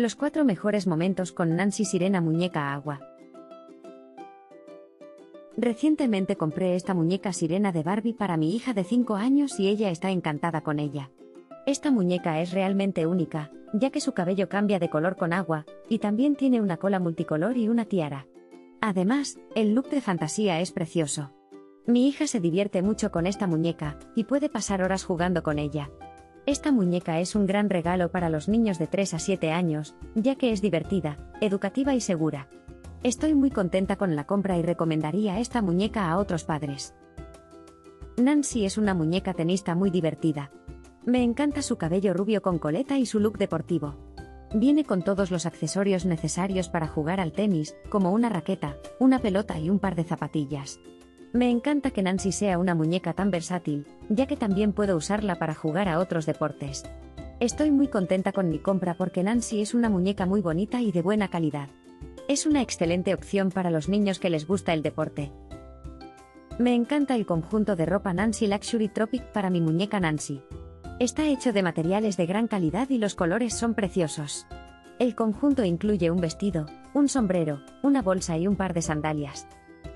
Los 4 mejores momentos con Nancy Sirena Muñeca Agua. Recientemente compré esta muñeca sirena de Barbie para mi hija de 5 años y ella está encantada con ella. Esta muñeca es realmente única, ya que su cabello cambia de color con agua, y también tiene una cola multicolor y una tiara. Además, el look de fantasía es precioso. Mi hija se divierte mucho con esta muñeca, y puede pasar horas jugando con ella. Esta muñeca es un gran regalo para los niños de 3 a 7 años, ya que es divertida, educativa y segura. Estoy muy contenta con la compra y recomendaría esta muñeca a otros padres. Nancy es una muñeca tenista muy divertida. Me encanta su cabello rubio con coleta y su look deportivo. Viene con todos los accesorios necesarios para jugar al tenis, como una raqueta, una pelota y un par de zapatillas. Me encanta que Nancy sea una muñeca tan versátil, ya que también puedo usarla para jugar a otros deportes. Estoy muy contenta con mi compra porque Nancy es una muñeca muy bonita y de buena calidad. Es una excelente opción para los niños que les gusta el deporte. Me encanta el conjunto de ropa Nancy Luxury Tropic para mi muñeca Nancy. Está hecho de materiales de gran calidad y los colores son preciosos. El conjunto incluye un vestido, un sombrero, una bolsa y un par de sandalias.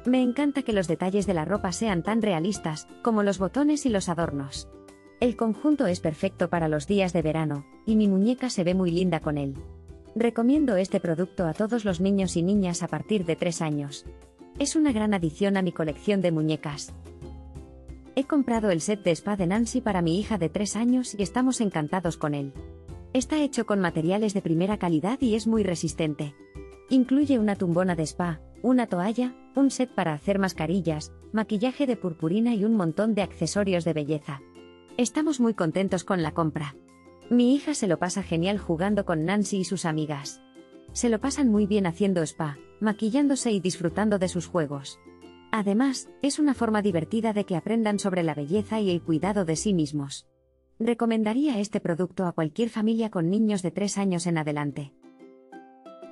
Me encanta que los detalles de la ropa sean tan realistas, como los botones y los adornos. El conjunto es perfecto para los días de verano, y mi muñeca se ve muy linda con él. Recomiendo este producto a todos los niños y niñas a partir de 3 años. Es una gran adición a mi colección de muñecas. He comprado el set de spa de Nancy para mi hija de 3 años y estamos encantados con él. Está hecho con materiales de primera calidad y es muy resistente. Incluye una tumbona de spa, una toalla, un set para hacer mascarillas, maquillaje de purpurina y un montón de accesorios de belleza. Estamos muy contentos con la compra. Mi hija se lo pasa genial jugando con Nancy y sus amigas. Se lo pasan muy bien haciendo spa, maquillándose y disfrutando de sus juegos. Además, es una forma divertida de que aprendan sobre la belleza y el cuidado de sí mismos. Recomendaría este producto a cualquier familia con niños de 3 años en adelante.